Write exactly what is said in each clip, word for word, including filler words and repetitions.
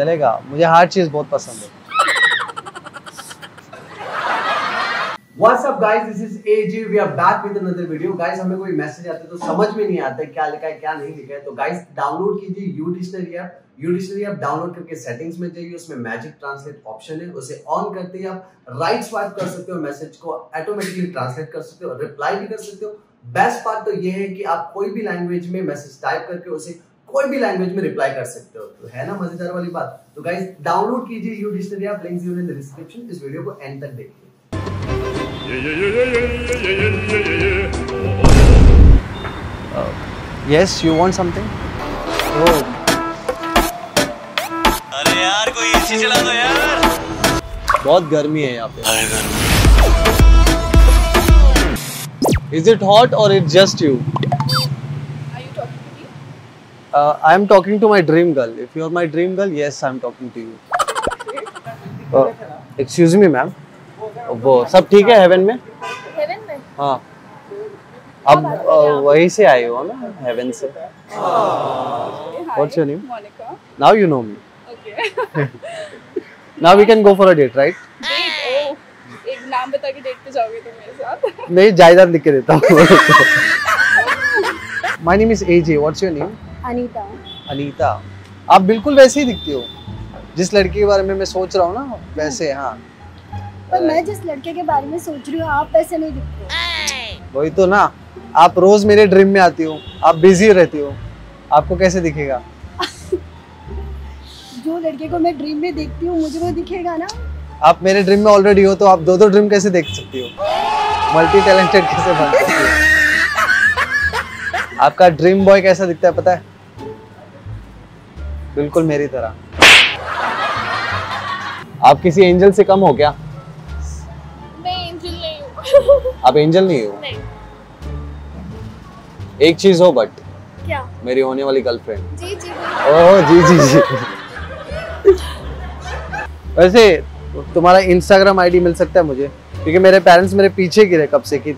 चलेगा, मुझे हर चीज बहुत पसंद है। What's up guys? This is A J. We are back with another video. Guys, हमें कोई मैसेज आते तो समझ में नहीं आता क्या लिखा है क्या नहीं लिखा है, तो गाइस डाउनलोड कीजिए U-Dictionary app. U-Dictionary app download करके सेटिंग्स में जाइए, उसमें मैजिक ट्रांसलेट ऑप्शन है, उसे ऑन करते ही आप राइट स्वाइप कर सकते हो, मैसेज को ऑटोमेटिकली ट्रांसलेट कर सकते हो, रिप्लाई भी कर सकते हो। बेस्ट पार्ट तो ये है कि आप कोई भी लैंग्वेज में मैसेज टाइप करके उसे कोई भी लैंग्वेज में रिप्लाई कर सकते हो, तो है ना मजेदार वाली बात। तो गाइस डाउनलोड कीजिए U-Dictionary app, link in the description. इस वीडियो को एंड तक देखिए। Yes, you want something? Oh. अरे यार कोई एसी चला दो यार। बहुत गर्मी है यहाँ पे। Is it hot or it's just you? Are you talking to me? Uh, I am talking to my dream girl. If you are my dream girl, yes, I am talking to you. Uh, excuse me, ma'am. वो सब ठीक है haven में? Haven में? हाँ। अब वहीं से आए हो ना हेवन से। What's your name? Monica. Now you know me. Okay. Now we can go for a date, right? Date? Oh, एक नाम बता के डेट पे जाओगे तो मेरे साथ? नहीं, जायदाद लिख के देता हूँ। My name is A J. What's your name? Anita. Anita. आप बिल्कुल वैसे ही दिखती हो जिस लड़की के बारे में मैं सोच रहा हूँ ना, वैसे। हाँ, पर मैं जिस लड़के के बारे में सोच रही हूँ आप ऐसे नहीं दिखते हो। वही तो ना, आप रोज मेरे ड्रीम में आती हो, आप बिजी रहती हो, आपको कैसे दिखेगा? जो लड़के को मैं ड्रीम में देखती हूँ मुझे वो दिखेगा ना। आप मेरे ड्रीम में ऑलरेडी हो, तो आप दो दो ड्रीम कैसे देख सकती हो? मल्टी टैलेंटेड कैसे बन सकती हो? आपका ड्रीम बॉय कैसा दिखता है पता है? बिल्कुल मेरी तरह। आप किसी एंजल से कम हो क्या? आप एंजल नहीं हो? नहीं। एक चीज हो बट। क्या? मेरी होने वाली गर्लफ्रेंड। जी जी। ओह जी जी जी। वैसे तुम्हारा इंस्टाग्राम आईडी मिल सकता है मुझे? क्योंकि मेरे पेरेंट्स मेरे पीछे गिरे कब से कि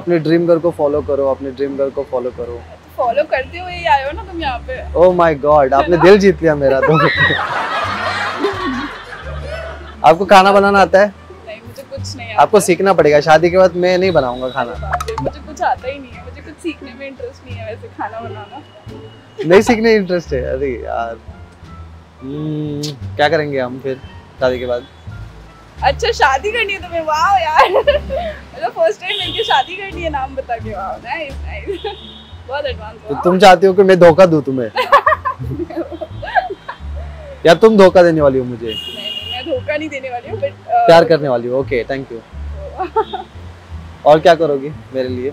अपने ड्रीम गर्ल को फॉलो करो, अपने ड्रीम गर्ल को फॉलो करो। फॉलो करते हुए आए हो ना तुम यहाँ पे। ओह माय गॉड, आपने दिल जीत लिया मेरा तो। आपको खाना बनाना आता है? नहीं, आपको सीखना पड़ेगा, शादी के बाद मैं नहीं बनाऊंगा खाना। मुझे कुछ आता ही नहीं है, मुझे कुछ सीखने में इंटरेस्ट नहीं है वैसे, खाना बनाना नहीं सीखने इंटरेस्ट है। अरे यार क्या करेंगे हम फिर शादी के बाद? अच्छा शादी करनी है तुम्हें? वाह यार, मतलब फर्स्ट टाइम मिलके शादी करनी है, नाम बता के। वाह नाइस नाइस, बहुत एडवांस। तो तुम चाहती हो कि मैं धोखा दूं तुम्हें? या तुम धोखा देने वाली हो मुझे? धोखा नहीं देने वाली हूँ, बट uh, प्यार करने वाली हूँ। Okay thank you. और क्या करोगी मेरे लिए?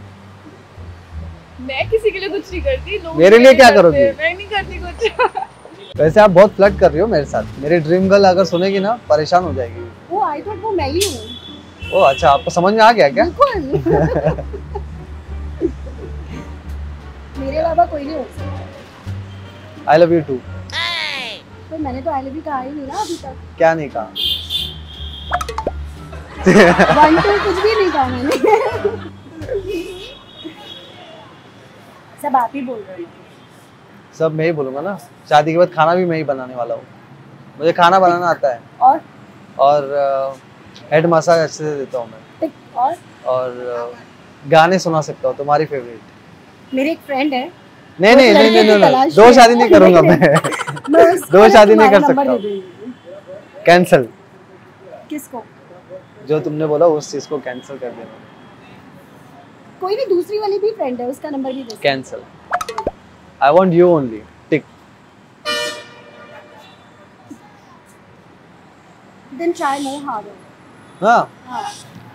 मैं किसी के लिए कुछ नहीं करती। लोग मेरे लिए क्या करोगी? मैं नहीं करती कुछ। वैसे आप बहुत फ्लर्ट कर रही हो मेरे साथ। मेरी ड्रीम गर्ल अगर सुनेगी ना परेशान हो जाएगी। वो आई थॉट वो मैं ही हूँ। ओह अच्छा, आपको समझ में आ गया क्या? मेरे बाबा कोई नहीं हो सकता। I love you too. तो मैंने तो आई लव यू कहा ही नहीं ना अभी तक। क्या नहीं कहा? वन टू कुछ भी नहीं कहा मैंने। सब आप ही बोल रहे हो। सब मैं ही बोलूंगा ना। शादी के बाद खाना भी मैं ही बनाने वाला हूँ। मुझे खाना बनाना आता है। और और हेड मसाज अच्छे से देता हूँ मैं। और और गाने सुना सकता हूँ तुम्हारी फेवरेट। मेरे एक फ्रेंड है। नहीं नहीं नहीं नहीं नहीं दो शादी नहीं करूंगा मैं। दो शादी नहीं कर सकता। कैंसल। किसको? जो तुमने बोला उस चीज को कैंसल कर देना। कोई नहीं, दूसरी वाली भी फ्रेंड है, उसका नंबर भी दे। Cancel. I want you only. Tick. Then try more harder. हाँ हाँ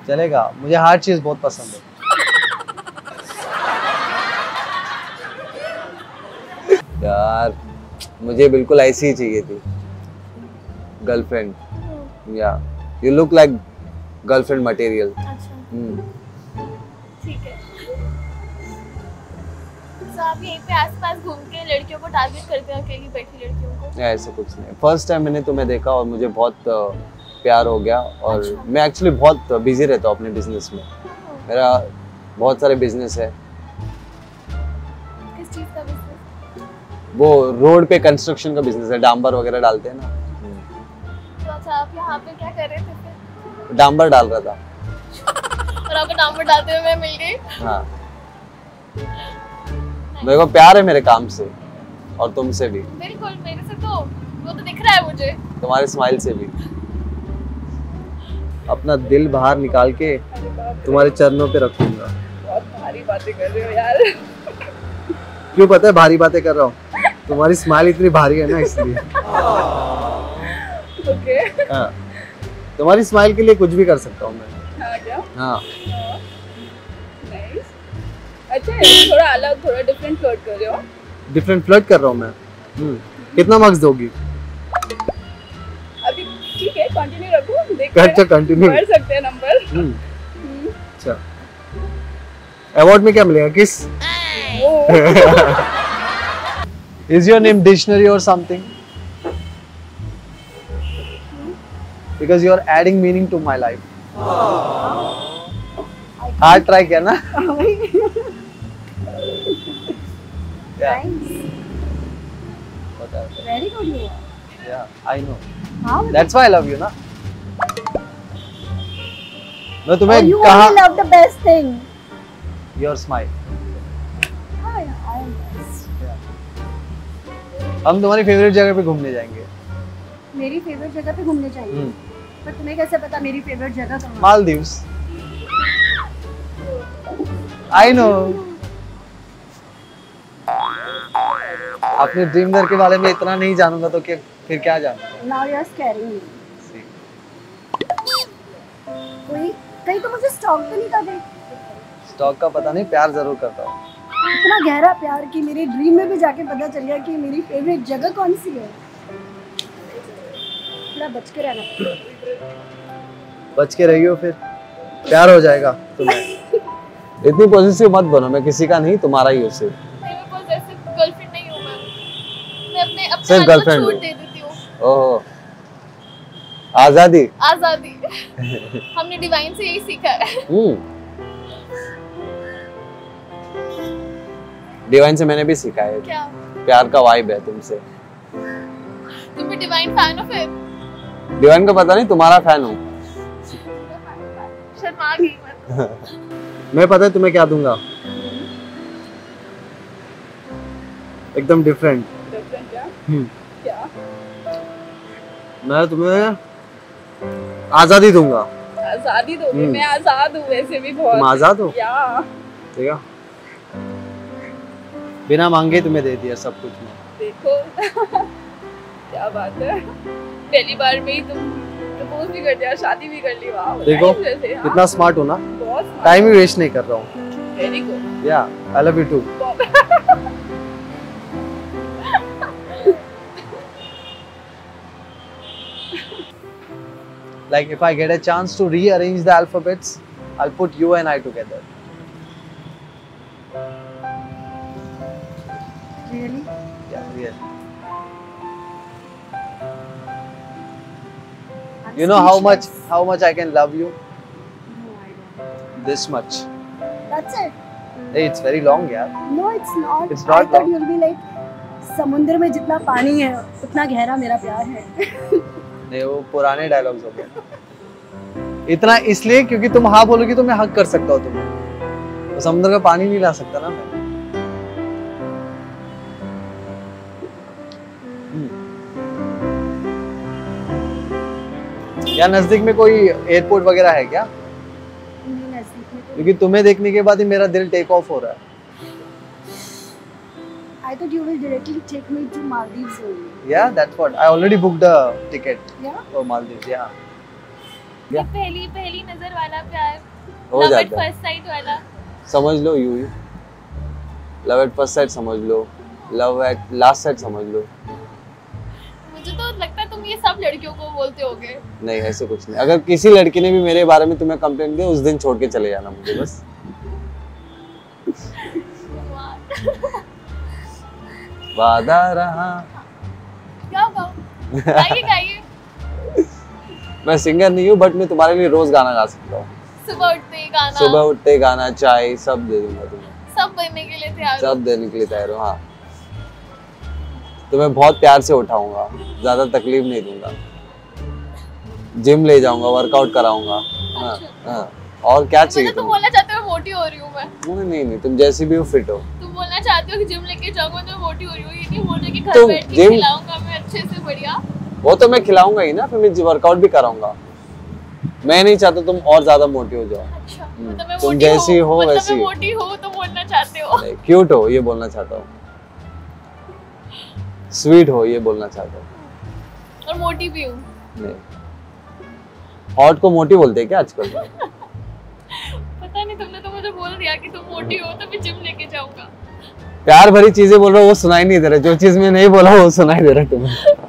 चलेगा, मुझे हार्ड चीज बहुत पसंद है। यार मुझे बिल्कुल ऐसी ही चाहिए थी girlfriend. Yeah you look like girlfriend material. ठीक है, तो आप यहीं पे आसपास घूम के लड़कियों को टारगेट करते हो? अकेली बैठी लड़कियों को? ऐसे कुछ नहीं, फर्स्ट टाइम मैंने तुम्हें देखा और मुझे बहुत प्यार हो गया। और अच्छा। मैं एक्चुअली बहुत बिजी रहता हूँ अपने बिजनेस में। मेरा बहुत सारे बिजनेस है। वो रोड पे कंस्ट्रक्शन का बिजनेस है, डांबर वगैरह डालते हैं ना, अच्छा, आप यहाँ पे क्या कर रहे थे? डांबर डाल रहा था। और आपको डांबर डालते हुए मैं मिल गई? हाँ। मेरे को प्यार है मेरे काम से और तुमसे भी। बिल्कुल, मेरे से तो वो तो दिख रहा है मुझे। तुम्हारे स्माइल से भी। अपना दिल बाहर निकाल के तुम्हारे चरणों पे रखूंगा। बहुत भारी बातें कर रहे हो यार। क्यों पता है भारी बातें कर रहा हूँ? तुम्हारी स्माइल इतनी भारी है ना इसलिए। Okay. हाँ, तुम्हारी स्माइल के लिए कुछ भी कर सकता हूँ मैं। हाँ क्या? हाँ। Nice. अच्छा, थोड़ा अलग, थोड़ा different flirt कर रहे हो? Different flirt कर रहा हूँ मैं। हम्म। कितना marks दोगी? अभी ठीक है, continue रखो। देखते हैं। अच्छा continue। बढ़ सकते हैं नंबर। हम्म। अच्छा। Award में क्या मिलेगा? किस? Is your name dictionary or something? Because you are adding meaning to my life. Oh. Hard try किया ना? Yeah. Nice. Very good you are. Yeah, I know. How? That's why I love you, na? No, तुम्हें कहाँ? You only love the best thing. Your smile. Oh yeah, I love. हम तुम्हारी favorite जगह पे घूमने जाएंगे। मेरी फेवरेट जगह पे घूमने जाएंगे। पर तुम्हें कैसे पता मेरी फेवरेट जगह कहाँ है? मालदीव्स। I know। आपने ड्रीम घर के बारे में इतना नहीं जानूंगा तो क्या फिर क्या जानूंगा? Now you are scaring me। कोई कहीं तो मुझे स्टॉक तो नहीं कर दे? स्टॉक का पता नहीं, प्यार जरूर करता हूँ। इतना गहरा प्यार कि मेरी ड्रीम में भी जाके पता चल गया कि मेरी फेवरेट जगह कौन सी है। बच के रहना। बच के रहियो फिर प्यार हो जाएगा तुम्हें। इतनी पॉजिटिव मत बनो, मैं किसी का नहीं तुम्हारा ही हूँ सिर्फ। मैं गर्लफ्रेंड गर्लफ्रेंड नहीं हूँ मैं। मैं अपने अपने आप को छूट दे देती हूँ। ओह आजादी। आजादी। हमने डिवाइन से यही सीखा है। डिवाइन से मैंने भी सीखा है। क्या? प्यार का वाइब है तुमसे। तुम भी डिवाइन फैन हो फिर? डिवाइन का पता नहीं, तुम्हारा फैन हूँ। शर्मा गई मत। मैं पता है तुम्हें क्या दूंगा? एकदम डिफरेंट। डिफरेंट क्या? हम्म। क्या? मैं तुम्हें आजादी दूंगा। आजादी दोगे? मैं आजाद हूँ वैसे भी बहुत। तुम आजाद हो? या। ठीक है। बिना मांगे तुम्हें दे दिया सब कुछ मैं। देखो। क्या बात है, पहली बार में ही तुम प्रपोज भी कर दिया, शादी भी कर ली। वाह, देखो कितना स्मार्ट हो ना। टाइम ही वेस्ट नहीं कर रहा हूँ। Very good. Yeah I love you too. Like if I get a chance to rearrange the alphabets, I'll put you and I together. Really? Yeah, really. You know how much how much I can love you? No, I don't. This much. That's it. Hey, it's very long, yeah. No, it's not. It's not I long. You'll be like, समुद्र में जितना पानी है उतना गहरा मेरा प्यार है। नहीं, वो पुराने डायलॉग्स हो गए। इतना इसलिए क्योंकि तुम हाँ बोलोगी तो मैं हक कर सकता हूँ तुम्हें। तो समुद्र का पानी नहीं ला सकता ना मैं। या नजदीक में कोई एयरपोर्ट वगैरह है क्या? नहीं, नजदीक में। क्योंकि तुम्हें देखने के बाद ही मेरा दिल टेक ऑफ हो रहा है। I thought you will directly take me to Maldives only. Yeah, that's what. I already booked the ticket. Yeah. For Maldives, yeah. Yeah. पहली पहली नजर वाला प्यार। हो जाता है। Love at first sight वाला। समझ लो you. Love at first sight समझ लो। Love at last sight समझ लो। मुझे तो लगता है तुम ये सब लड़कियों को बोलते होगे। नहीं, ऐसे कुछ नहीं। अगर किसी लड़की ने भी मेरे बारे में तुम्हें कंप्लेंट दी, उस दिन छोड़ के चले जाना मुझे बस। वादा रहा। क्या गाऊं? गाइए गाइए। मैं सिंगर नहीं हूँ, बट मैं तुम्हारे लिए रोज गाना गा सकता हूँ। सुबह उठते गाना। सुबह उठते गाना, चाय सब दे दूंगा तुम्हें। सब देने के लिए तैयार हूँ। सब देने के लिए तैयार हूँ, हाँ। तुम्हें बहुत प्यार से उठाऊंगा, ज्यादा तकलीफ नहीं दूंगा। जिम ले जाऊंगा, वर्कआउट कराऊंगा। हाँ, हाँ। और क्या चाहिए? तुम बोलना चाहते हो मोटी हो रही हूँ मैं? नहीं नहीं नहीं, तुम जैसी भी हो फिट हो। तुम बोलना चाहते हो कि जिम लेके जाऊंगा तो मोटी हो रही हूँ, ये नहीं बोल रहे कि घर बैठ के खिलाऊंगा मैं अच्छे से बढ़िया। वो तो मैं खिलाऊंगा ही ना, फिर मैं वर्कआउट भी कराऊंगा। मैं नहीं चाहता तुम और ज्यादा मोटी हो जाओ। अच्छा, मतलब मैं तुम जैसी हो वैसी हो। मोटी हो तो बोलना चाहते हो, क्यूट हो ये बोलना चाहता हूँ, स्वीट हो ये बोलना चाहता हूँ। और मोटी भी हूँ? नहीं, हॉट को मोटी बोलते हैं क्या आजकल? पता नहीं, तुमने तो मुझे बोल दिया कि तुम मोटी हो तो मैं जिम लेके जाऊंगा। प्यार भरी चीजें बोल रहा हूँ, वो सुनाई नहीं दे रहा। जो चीज मैं नहीं बोला वो सुनाई दे रहा तुम्हें।